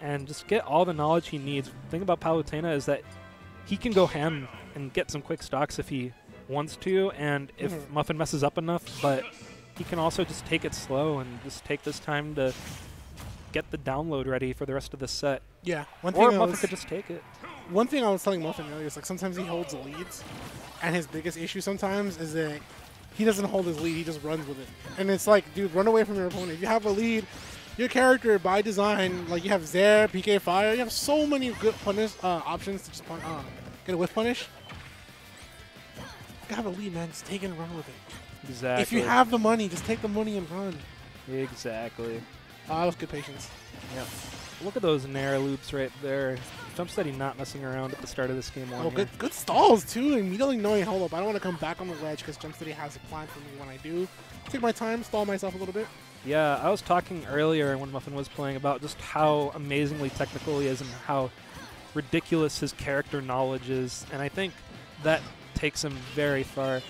and just get all the knowledge he needs. The thing about Palutena is that he can go ham and get some quick stocks if he wants to, and if Muffin messes up enough, but he can also just take it slow and just take this time to get the download ready for the rest of the set. Yeah. Or Muffin could just take it. One thing I was telling Muffin earlier is, like, sometimes he holds leads, and his biggest issue sometimes is that he doesn't hold his lead, he just runs with it. And it's like, dude, run away from your opponent. If you have a lead, your character by design, like you have Zair, PK Fire, you have so many good punish options to just get a whiff punish. You have a lead, man, just take it and run with it. Exactly. If you have the money, just take the money and run. Exactly. That was good patience. Yeah. Look at those Nair loops right there. Jumpsteady not messing around at the start of this game. Oh, good stalls, too. Immediately knowing, hold up, I don't want to come back on the ledge because Jumpsteady has a plan for me when I do. Take my time, stall myself a little bit. Yeah, I was talking earlier when Muffin was playing about just how amazingly technical he is and how ridiculous his character knowledge is. And I think that takes him very far.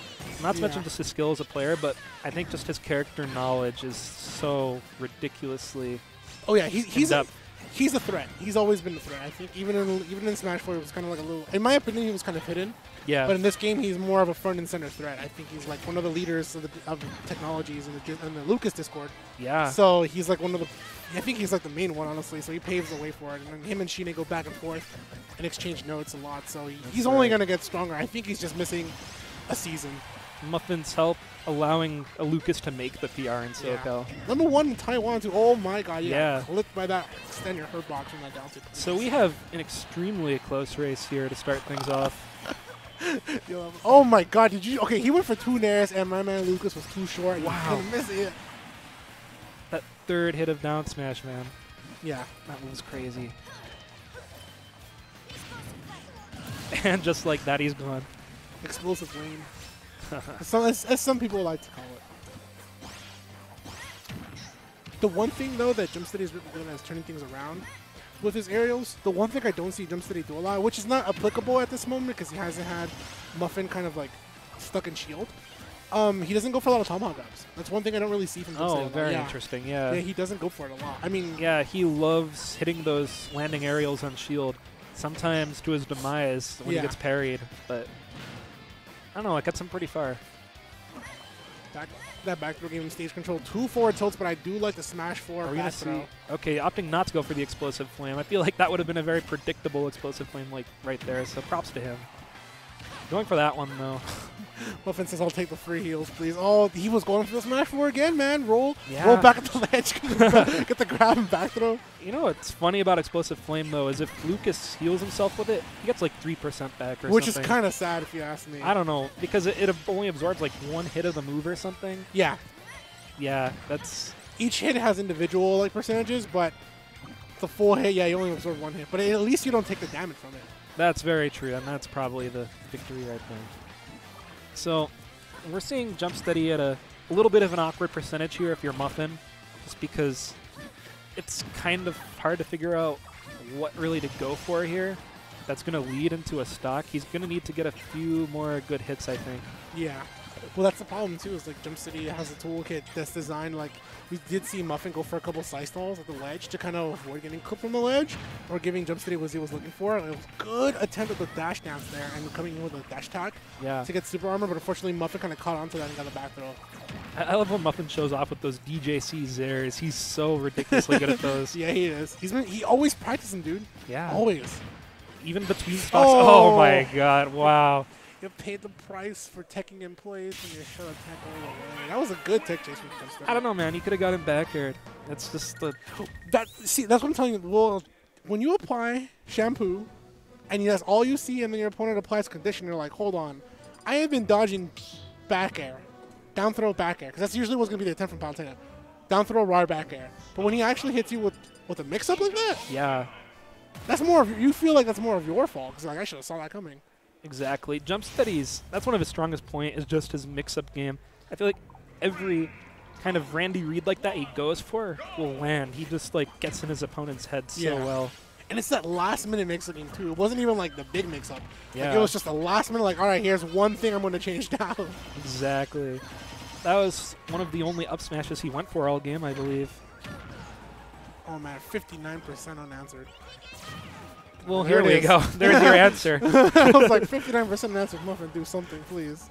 Not to mention just his skill as a player, but I think just his character knowledge is so ridiculously... Oh, yeah, he's a threat. He's always been a threat. I think even in Smash 4, it was kind of like a little... In my opinion, he was kind of hidden. Yeah. But in this game, he's more of a front and center threat. I think he's like one of the leaders of the technologies in the Lucas Discord. Yeah. So he's like one of the... I think he's like the main one, honestly. So he paves the way for it. And then him and Sheena go back and forth and exchange notes a lot. So he's only going to get stronger. I think he's just missing a season. Muffin's help allowing a Lucas to make the PR in SoCal. Yeah. Number one in Taiwan, too. Oh my god, yeah. Clipped by that extender herb box and that down to. So we have an extremely close race here to start things off. Oh my god, did you? Okay, he went for two nairs and my man Lucas was too short. Wow. He missed it. That third hit of down smash, man. Yeah, that one was crazy. And just like that, he's gone. Explosive Flame. As some people like to call it. The one thing, though, that Jumpsteady is really good at is turning things around with his aerials. The one thing I don't see Jumpsteady do a lot, which is not applicable at this moment because he hasn't had Muffin kind of like stuck in shield. He doesn't go for a lot of tomahawk grabs. That's one thing I don't really see from Jumpsteady. Oh, very interesting, yeah. He doesn't go for it a lot. I mean... Yeah, he loves hitting those landing aerials on shield, sometimes to his demise when he gets parried, but... I don't know, I got some pretty far. That back throw gave him stage control. 2 forward tilts, but I do like the Smash 4 back throw. Okay, opting not to go for the Explosive Flame. I feel like that would have been a very predictable Explosive Flame like right there, so props to him. Going for that one, though. Muffin says, I'll take the free heals, please. Oh, he was going for the Smash 4 again, man. Roll back at the ledge. Get the grab and back throw. You know what's funny about Explosive Flame, though, is if Lucas heals himself with it, he gets like 3% back or something. Which is kind of sad, if you ask me. I don't know, because it only absorbs like one hit of the move or something. Yeah. Yeah, that's... Each hit has individual like percentages, but the full hit, yeah, you only absorb one hit. But at least you don't take the damage from it. That's very true, and that's probably the victory right there. So we're seeing Jumpsteady at a little bit of an awkward percentage here if you're Muffin, just because it's kind of hard to figure out what really to go for here. That's going to lead into a stock. He's going to need to get a few more good hits, I think. Yeah. Well, that's the problem, too, is like Jumpsteady has a toolkit that's designed like... We did see Muffin go for a couple side stalls at the ledge to kind of avoid getting cooked from the ledge or giving Jumpsteady what he was looking for. It was a good attempt at the dash dance there and coming in with a dash attack to get super armor, but unfortunately Muffin kind of caught onto that and got the back throw. I love when Muffin shows off with those DJC Zairs. He's so ridiculously good at those. Yeah, he is. He always practices them, dude. Yeah. Always. Even between stocks. Oh my god, wow. You paid the price for teching in place and you shut a tech all the way. That was a good tech chase. I don't know, man. You could have gotten back here. That's just the... See, that's what I'm telling you. Well, when you apply shampoo and that's all you see and then your opponent applies conditioner, like, hold on. I have been dodging back air. Down throw, back air. Because that's usually what's going to be the attempt from Palutena. Down throw, raw back air. But when he actually hits you with a mix-up like that? Yeah. That's more of... You feel like that's more of your fault. Because, like, I should have saw that coming. Exactly. Jumpsteady's, that's one of his strongest points, is just his mix-up game. I feel like every kind of Randy Reed like that he goes for will land. He just, like, gets in his opponent's head so well. And it's that last-minute mix-up game, too. It wasn't even, like, the big mix-up. Yeah. Like, it was just the last-minute, like, all right, here's one thing I'm going to change down. Exactly. That was one of the only up smashes he went for all game, I believe. Oh man, 59% unanswered. Well, here we go. There's your answer. I was like, 59% unanswered. Muffin, do something, please.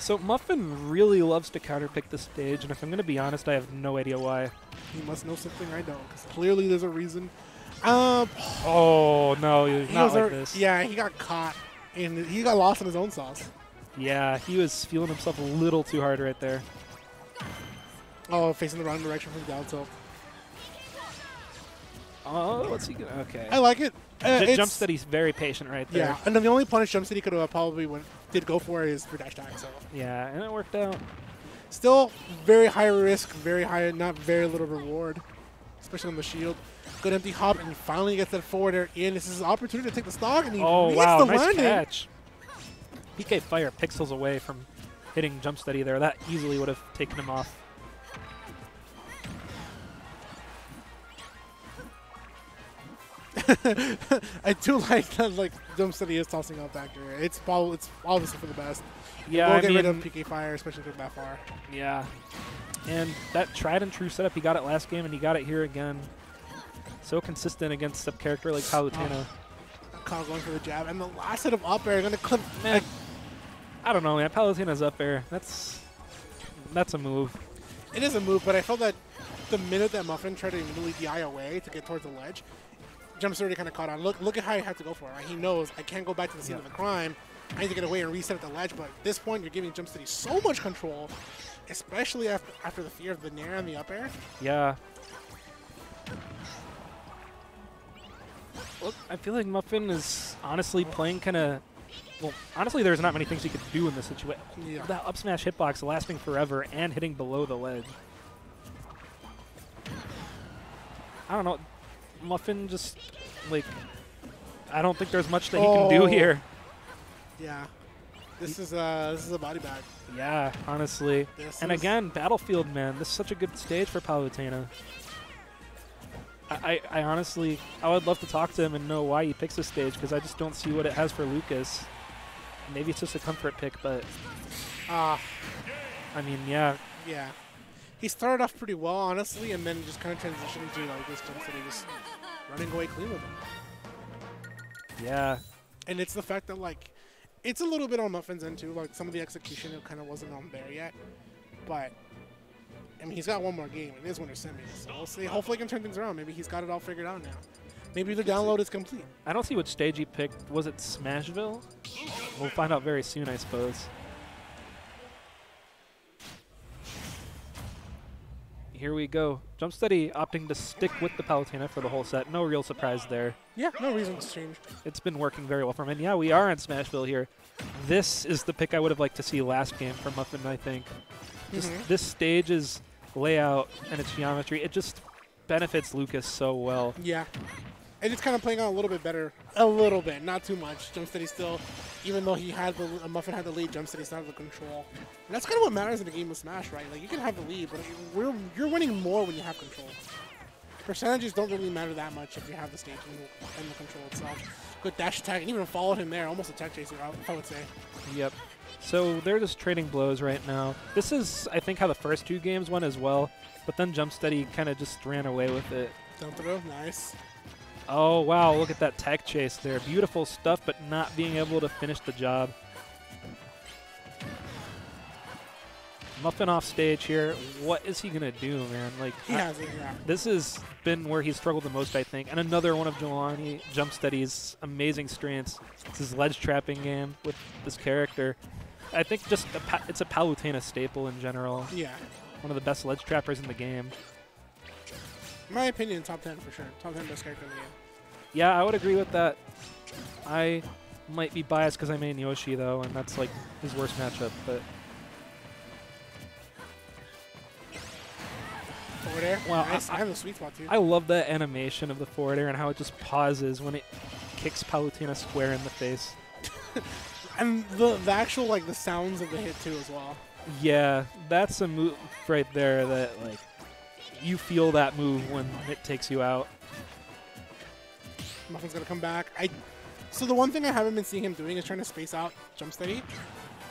So Muffin really loves to counterpick the stage, and if I'm going to be honest, I have no idea why. He must know something I don't, because clearly there's a reason. Oh, no, he was not like this. Yeah, he got caught, and he got lost in his own sauce. Yeah, he was feeling himself a little too hard right there. Oh, facing the wrong direction from down tilt. Oh, let's see. Okay. I like it. Jumpsteady's very patient right there. Yeah, and then the only punish Jumpsteady could have probably did go for is for dash time. So. Yeah, and it worked out. Still very high risk, very high, not very little reward, especially on the shield. Good empty hop, and he finally gets that forward air in. This is an opportunity to take the stock, and he gets the landing. Catch. PK Fire pixels away from hitting Jumpsteady there. That easily would have taken him off. I do like that. Like Jumpsteady is tossing out back there. It's probably obviously for the best. Yeah, we'll get rid of PK Fire, especially if it's that far. Yeah, and that tried and true setup. He got it last game, and he got it here again. So consistent against a character like Palutena. Kyle going for the jab, and the last hit of up air. Gonna clip. Man, I don't know, man. Palutena's up air. That's a move. It is a move, but I felt that the minute that Muffin tried to really DI away to get towards the ledge, Jumpsteady kind of caught on. Look at how he had to go for it. Right? He knows I can't go back to the scene of the crime. I need to get away and reset at the ledge. But at this point, you're giving Jumpsteady so much control, especially after the fear of the Nair and the up air. Yeah. Look, I feel like Muffin is honestly playing kind of. Well, honestly, there's not many things he could do in this situation. Yeah. That up smash hitbox lasting forever and hitting below the ledge. I don't know. Muffin just, like, I don't think there's much that he can do here. Yeah. This is a body bag. Yeah, honestly. And again, Battlefield, man. This is such a good stage for Palutena. I honestly, I would love to talk to him and know why he picks this stage, because I just don't see what it has for Lucas. Maybe it's just a comfort pick, but, I mean, yeah. Yeah. He started off pretty well, honestly, and then just kind of transitioned to like this Jumpsteady just running away clean with him. Yeah. And it's the fact that, like, it's a little bit on Muffin's end, too. Like, some of the execution, it kind of wasn't on there yet. But, I mean, he's got one more game. It is Winter Semi, so we'll see. Hopefully he can turn things around. Maybe he's got it all figured out now. Maybe the download is complete. I don't see what stage he picked. Was it Smashville? We'll find out very soon, I suppose. Here we go. Jumpsteady opting to stick with the Palutena for the whole set. No real surprise there. Yeah, no reason to change. It's been working very well for him. And yeah, we are in Smashville here. This is the pick I would have liked to see last game from Muffin, I think. Just this stage's layout and its geometry, it just benefits Lucas so well. Yeah. And it's kind of playing out a little bit better. A little bit, not too much. Jumpsteady still, even though he had the Muffin had the lead, Jumpsteady's not out of control. And that's kind of what matters in a game of Smash, right? Like, you can have the lead, but you're winning more when you have control. Percentages don't really matter that much if you have the stage and the control itself. Good dash attack, and even followed him there, almost a tech chaser, I would say. Yep. So they're just trading blows right now. This is, I think, how the first two games went as well, but then Jumpsteady kind of just ran away with it. Dump throw, nice. Oh, wow, look at that tech chase there. Beautiful stuff, but not being able to finish the job. Muffin off stage here. What is he going to do, man? Like, this has been where he's struggled the most, I think. And another one of Jelani Jumpsteady's amazing strengths. It's his ledge trapping game with this character. I think just it's a Palutena staple in general. Yeah. One of the best ledge trappers in the game. My opinion, top 10 for sure. Top 10 best character in the game. Yeah, I would agree with that. I might be biased because I made Yoshi, though, and that's like his worst matchup. But forward air? Wow, nice. I have a sweet spot, too. I love that animation of the forward air and how it just pauses when it kicks Palutena square in the face. And the actual, like, the sounds of the hit, too, as well. Yeah, that's a move right there that, like, you feel that move when it takes you out. Muffin's going to come back. So the one thing I haven't been seeing him doing is trying to space out Jumpsteady.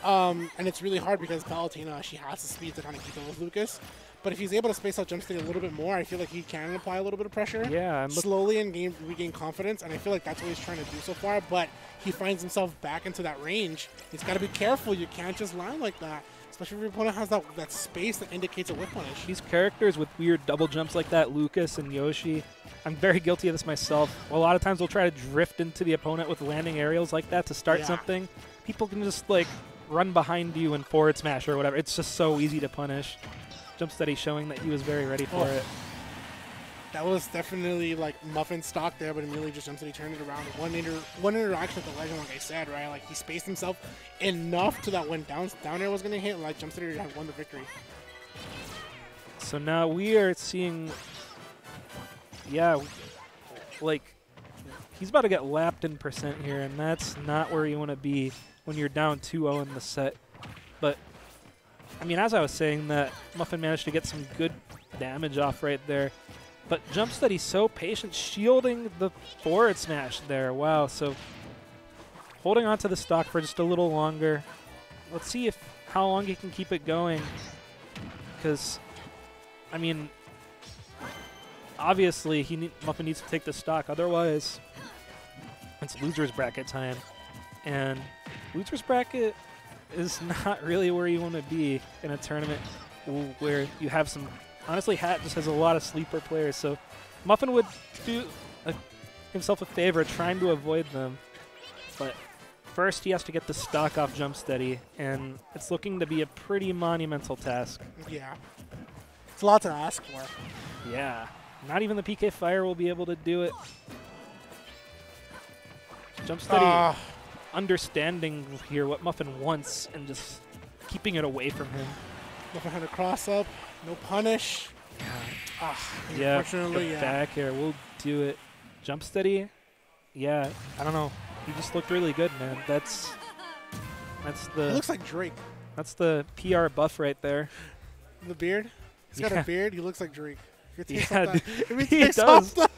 And it's really hard because Palutena, she has the speed to kind of keep up with Lucas. But if he's able to space out Jumpsteady a little bit more, I feel like he can apply a little bit of pressure. Yeah. And slowly and regain confidence, and I feel like that's what he's trying to do so far. But he finds himself back into that range. He's got to be careful. You can't just line like that, especially if your opponent has that space that indicates a whip punish. These characters with weird double jumps like that, Lucas and Yoshi, I'm very guilty of this myself. A lot of times we'll try to drift into the opponent with landing aerials like that to start something. People can just like run behind you and forward smash or whatever. It's just so easy to punish. Jumpsteady showing that he was very ready for it. That was definitely like Muffin stock there, but immediately just Jumpsteady turned it around. One interaction with the legend, like I said, right? Like he spaced himself enough to that when down air was going to hit, and like Jumpsteady had won the victory. So now we are seeing, like he's about to get lapped in percent here, and that's not where you want to be when you're down 2-0 in the set. But I mean, as I was saying, that Muffin managed to get some good damage off right there. But Jumpsteady's so patient, shielding the forward smash there. Wow, so holding on to the stock for just a little longer. Let's see if how long he can keep it going. Because, I mean, obviously Muffin needs to take the stock. Otherwise, it's loser's bracket time. And loser's bracket is not really where you want to be in a tournament where you have some... Honestly, Hat just has a lot of sleeper players, so Muffin would do himself a favor trying to avoid them. But first, he has to get the stock off Jumpsteady, and it's looking to be a pretty monumental task. Yeah. It's a lot to ask for. Yeah. Not even the PK Fire will be able to do it. Jumpsteady understanding here what Muffin wants and just keeping it away from him. Muffin had a cross-up. No punish. Unfortunately, back here we'll do it. Jumpsteady. Yeah, I don't know. You just looked really good, man. That's the. It looks like Drake. That's the PR buff right there. The beard. He's got a beard. He looks like Drake. If he takes off that.